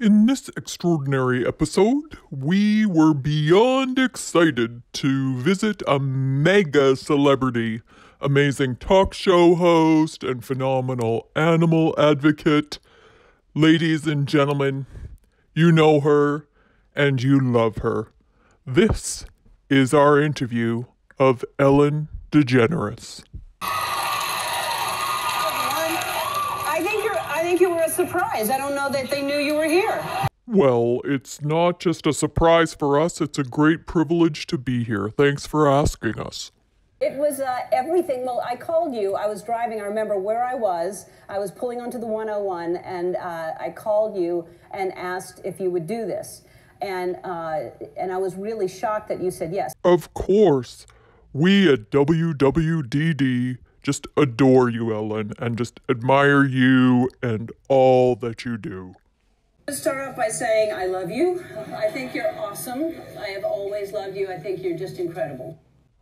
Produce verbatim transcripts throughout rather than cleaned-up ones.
In this extraordinary episode, we were beyond excited to visit a mega celebrity, amazing talk show host and phenomenal animal advocate. Ladies and gentlemen, you know her and you love her. This is our interview of Ellen DeGeneres. Surprise. I don't know that they knew you were here. Well, it's not just a surprise for us. It's a great privilege to be here. Thanks for asking us. It was uh, everything. Well, I called you. I was driving. I remember where I was. I was pulling onto the one oh one, and uh, I called you and asked if you would do this. And, uh, and I was really shocked that you said yes. Of course. We at W W D D just adore you, Ellen, and just admire you and all that you do. I'll start off by saying I love you. I think you're awesome. I have always loved you. I think you're just incredible.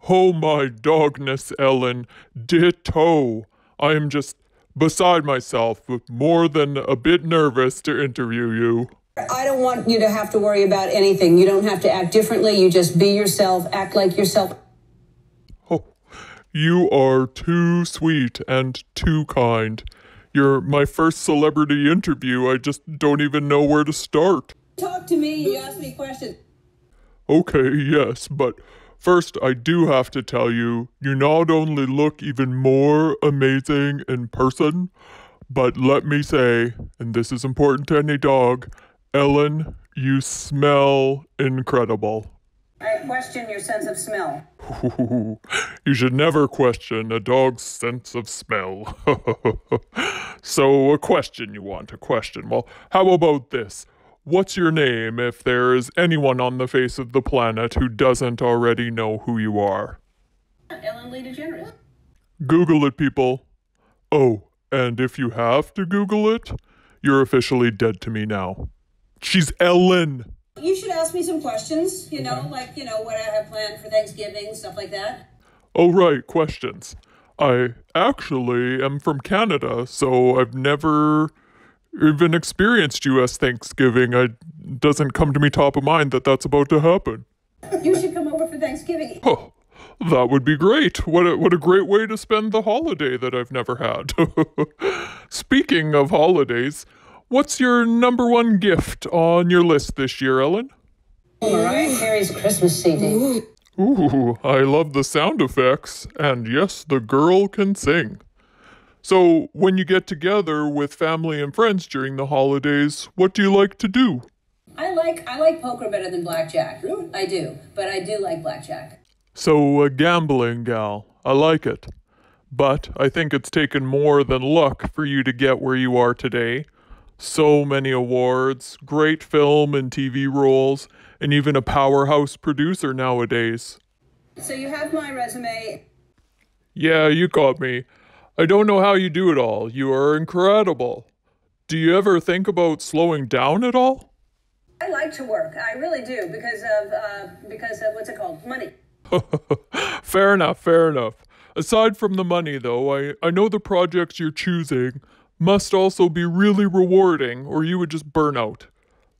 Oh my dogness, Ellen. Ditto. I am just beside myself, but more than a bit nervous to interview you. I don't want you to have to worry about anything. You don't have to act differently. You just be yourself, act like yourself. You are too sweet and too kind. You're my first celebrity interview. I just don't even know where to start. Talk to me. You asked me questions. Okay, yes, but first I do have to tell you, you not only look even more amazing in person, but let me say, and this is important to any dog, Ellen, you smell incredible. I question your sense of smell. Ooh, you should never question a dog's sense of smell. So a question you want, a question. Well, how about this? What's your name if there is anyone on the face of the planet who doesn't already know who you are? Ellen DeGeneres. Google it, people. Oh, and if you have to Google it, you're officially dead to me now. She's Ellen. You should ask me some questions, you know, okay. Like, you know, what I have planned for Thanksgiving, stuff like that. Oh, right, questions. I actually am from Canada, so I've never even experienced U S Thanksgiving. It doesn't come to me top of mind that that's about to happen. You should come over for Thanksgiving. Oh, that would be great. What a, what a great way to spend the holiday that I've never had. Speaking of holidays, what's your number one gift on your list this year, Ellen? Mariah Carey's Christmas C D. Ooh, I love the sound effects. And yes, the girl can sing. So when you get together with family and friends during the holidays, what do you like to do? I like, I like poker better than blackjack. Really? I do, but I do like blackjack. So a gambling gal. I like it. But I think it's taken more than luck for you to get where you are today. So many awards, great film and T V roles, and even a powerhouse producer nowadays. So you have my resume. Yeah, you caught me. I don't know how you do it all. You are incredible. Do you ever think about slowing down at all? I like to work. I really do, because of, uh, because of, what's it called? Money. Fair enough, fair enough. Aside from the money, though, I, I know the projects you're choosing must also be really rewarding, or you would just burn out.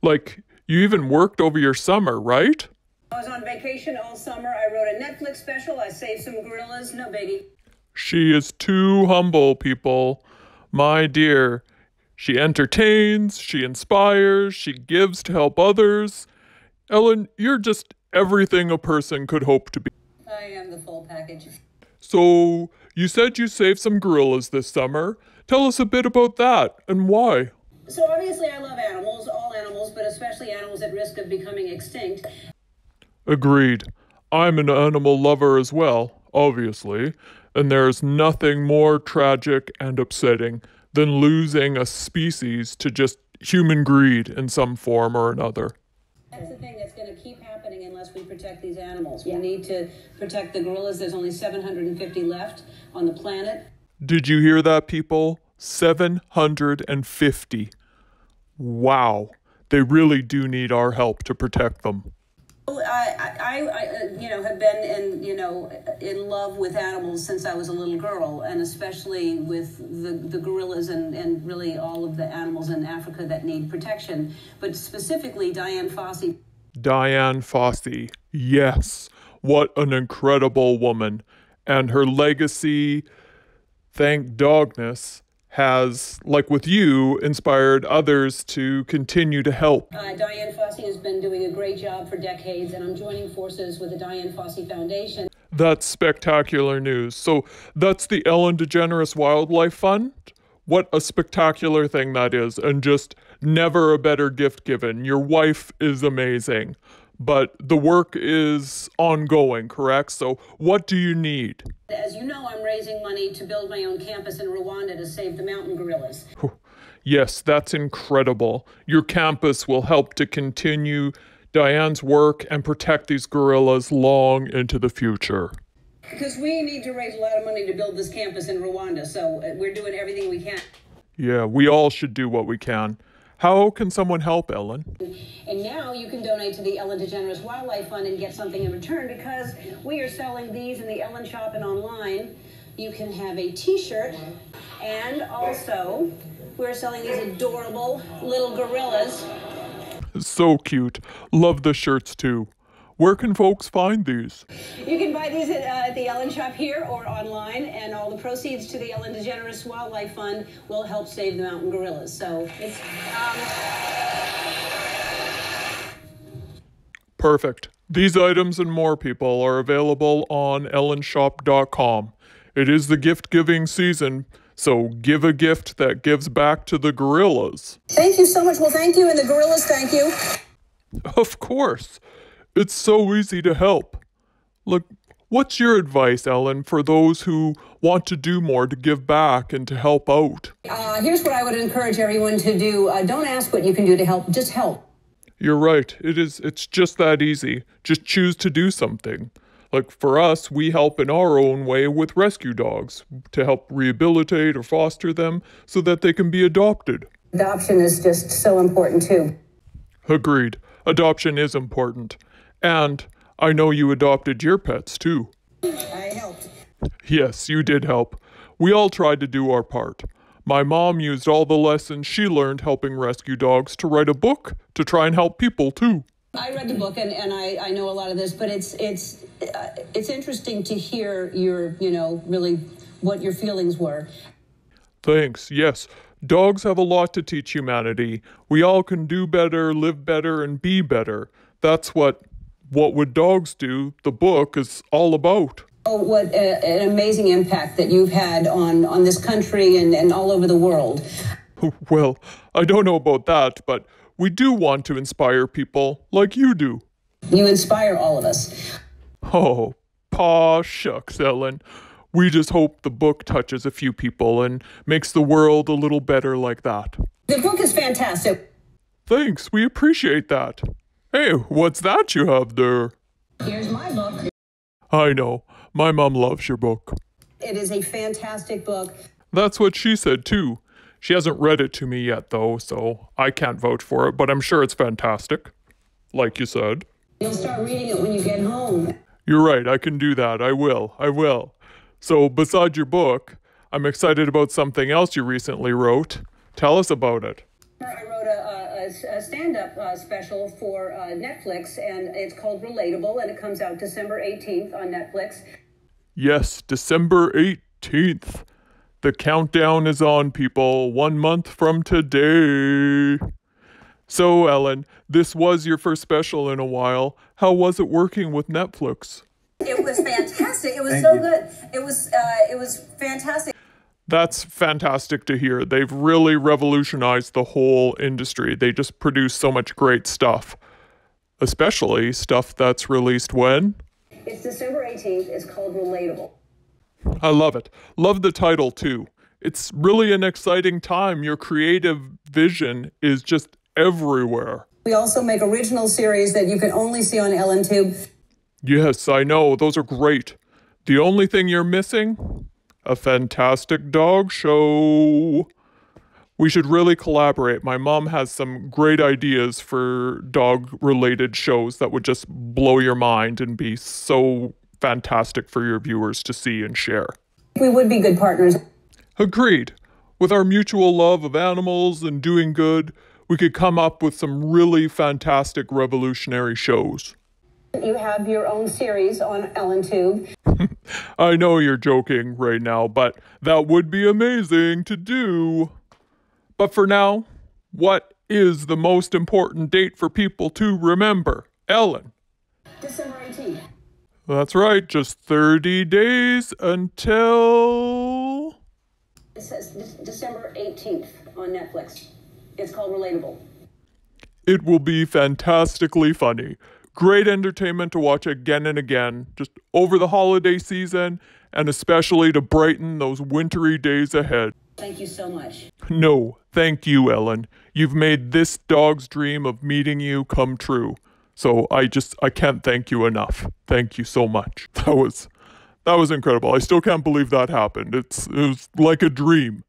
Like, you even worked over your summer, right? I was on vacation all summer. I wrote a Netflix special. I saved some gorillas. No biggie. She is too humble, people. My dear, she entertains, she inspires, she gives to help others. Ellen, you're just everything a person could hope to be. I am the full package. So, you said you saved some gorillas this summer. Tell us a bit about that and why. So obviously I love animals, all animals, but especially animals at risk of becoming extinct. Agreed. I'm an animal lover as well, obviously, and there's nothing more tragic and upsetting than losing a species to just human greed in some form or another. That's the thing that's going to keep happening unless we protect these animals. Yeah. We need to protect the gorillas. There's only seven hundred fifty left on the planet. Did you hear that, people? seven hundred fifty. Wow. They really do need our help to protect them. I, I, I, you know, have been in, you know, in love with animals since I was a little girl, and especially with the, the gorillas and, and really all of the animals in Africa that need protection. But specifically, Diane Fossey. Diane Fossey, yes. What an incredible woman. And her legacy, thank dogness, has, like with you, inspired others to continue to help. Uh, Diane Fossey has been doing a great job for decades, and I'm joining forces with the Diane Fossey Foundation. That's spectacular news. So that's the Ellen DeGeneres Wildlife Fund? What a spectacular thing that is, and just never a better gift given. Your wife is amazing, but the work is ongoing, correct? So what do you need? As you know, I'm raising money to build my own campus in Rwanda to save the mountain gorillas. Yes, that's incredible. Your campus will help to continue Diane's work and protect these gorillas long into the future. Because we need to raise a lot of money to build this campus in Rwanda, so we're doing everything we can. Yeah, we all should do what we can. How can someone help, Ellen? And now you can donate to the Ellen DeGeneres Wildlife Fund and get something in return, because we are selling these in the Ellen Shop and online. You can have a t-shirt, and also we're selling these adorable little gorillas. So cute. Love the shirts too. Where can folks find these? You can buy these at, uh, at the Ellen Shop here or online, and all the proceeds to the Ellen DeGeneres Wildlife Fund will help save the mountain gorillas. So it's... Um... Perfect. These items and more, people, are available on Ellen Shop dot com. It is the gift-giving season, so give a gift that gives back to the gorillas. Thank you so much. Well, thank you, and the gorillas thank you. Of course. It's so easy to help. Look, what's your advice, Ellen, for those who want to do more to give back and to help out? Uh, here's what I would encourage everyone to do. Uh, don't ask what you can do to help, just help. You're right. It is, it's just that easy. Just choose to do something. Like for us, we help in our own way with rescue dogs to help rehabilitate or foster them so that they can be adopted. Adoption is just so important too. Agreed. Adoption is important. And I know you adopted your pets, too. I helped. Yes, you did help. We all tried to do our part. My mom used all the lessons she learned helping rescue dogs to write a book to try and help people, too. I read the book, and, and I, I know a lot of this, but it's, it's, uh, it's interesting to hear your, you know, really what your feelings were. Thanks, yes. Dogs have a lot to teach humanity. We all can do better, live better, and be better. That's what What Would Dogs Do, the book, is all about. Oh, what a, an amazing impact that you've had on, on this country and, and all over the world. Well, I don't know about that, but we do want to inspire people like you do. You inspire all of us. Oh, paw shucks, Ellen. We just hope the book touches a few people and makes the world a little better like that. The book is fantastic. Thanks, we appreciate that. Hey, what's that you have there? Here's my book. I know. My mom loves your book. It is a fantastic book. That's what she said, too. She hasn't read it to me yet, though, so I can't vouch for it, but I'm sure it's fantastic. Like you said. You'll start reading it when you get home. You're right. I can do that. I will. I will. So, besides your book, I'm excited about something else you recently wrote. Tell us about it. I wrote a... Uh... a stand-up uh, special for uh, Netflix, and it's called Relatable, and it comes out December eighteenth on Netflix. Yes, December eighteenth. The countdown is on, people. One month from today. So, Ellen, this was your first special in a while. How was it working with Netflix? It was fantastic. It was so you. good. It was, uh, it was fantastic. That's fantastic to hear. They've really revolutionized the whole industry. They just produce so much great stuff, especially stuff that's released when? It's December eighteenth. It's called Relatable. I love it. Love the title, too. It's really an exciting time. Your creative vision is just everywhere. We also make original series that you can only see on Ellentube. Yes, I know. Those are great. The only thing you're missing? A fantastic dog show. We should really collaborate. My mom has some great ideas for dog-related shows that would just blow your mind and be so fantastic for your viewers to see and share. We would be good partners. Agreed. With our mutual love of animals and doing good, we could come up with some really fantastic revolutionary shows. You have your own series on Ellentube. I know you're joking right now, but that would be amazing to do. But for now, what is the most important date for people to remember? Ellen. December eighteenth. That's right, just thirty days until... It says December eighteenth on Netflix. It's called Relatable. It will be fantastically funny. Great entertainment to watch again and again, just over the holiday season, and especially to brighten those wintry days ahead. Thank you so much. No, thank you, Ellen. You've made this dog's dream of meeting you come true. So I just, I can't thank you enough. Thank you so much. That was, that was incredible. I still can't believe that happened. It's, it was like a dream.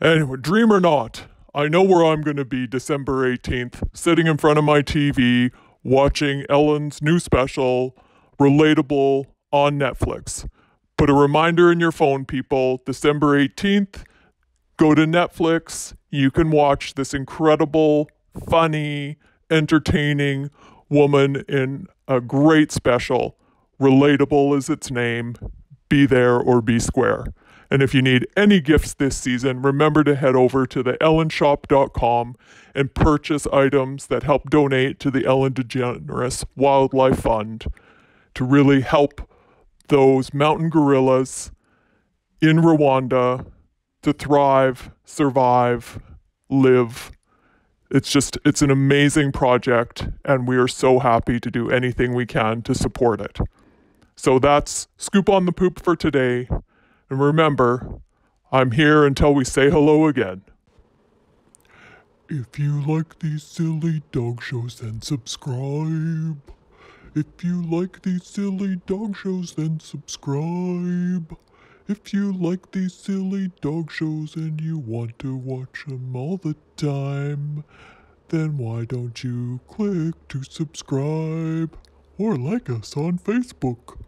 Anyway, dream or not, I know where I'm going to be December eighteenth, sitting in front of my T V, watching Ellen's new special, Relatable, on Netflix. Put a reminder in your phone, people. December eighteenth, go to Netflix. You can watch this incredible, funny, entertaining woman in a great special. Relatable is its name. Be there or be square. And if you need any gifts this season, remember to head over to the Ellen Shop dot com and purchase items that help donate to the Ellen DeGeneres Wildlife Fund to really help those mountain gorillas in Rwanda to thrive, survive, live. It's just, it's an amazing project, and we are so happy to do anything we can to support it. So that's Scoop on the Poop for today. And remember, I'm here until we say hello again. If you like these silly dog shows, then subscribe. If you like these silly dog shows, then subscribe. If you like these silly dog shows and you want to watch them all the time, then why don't you click to subscribe or like us on Facebook?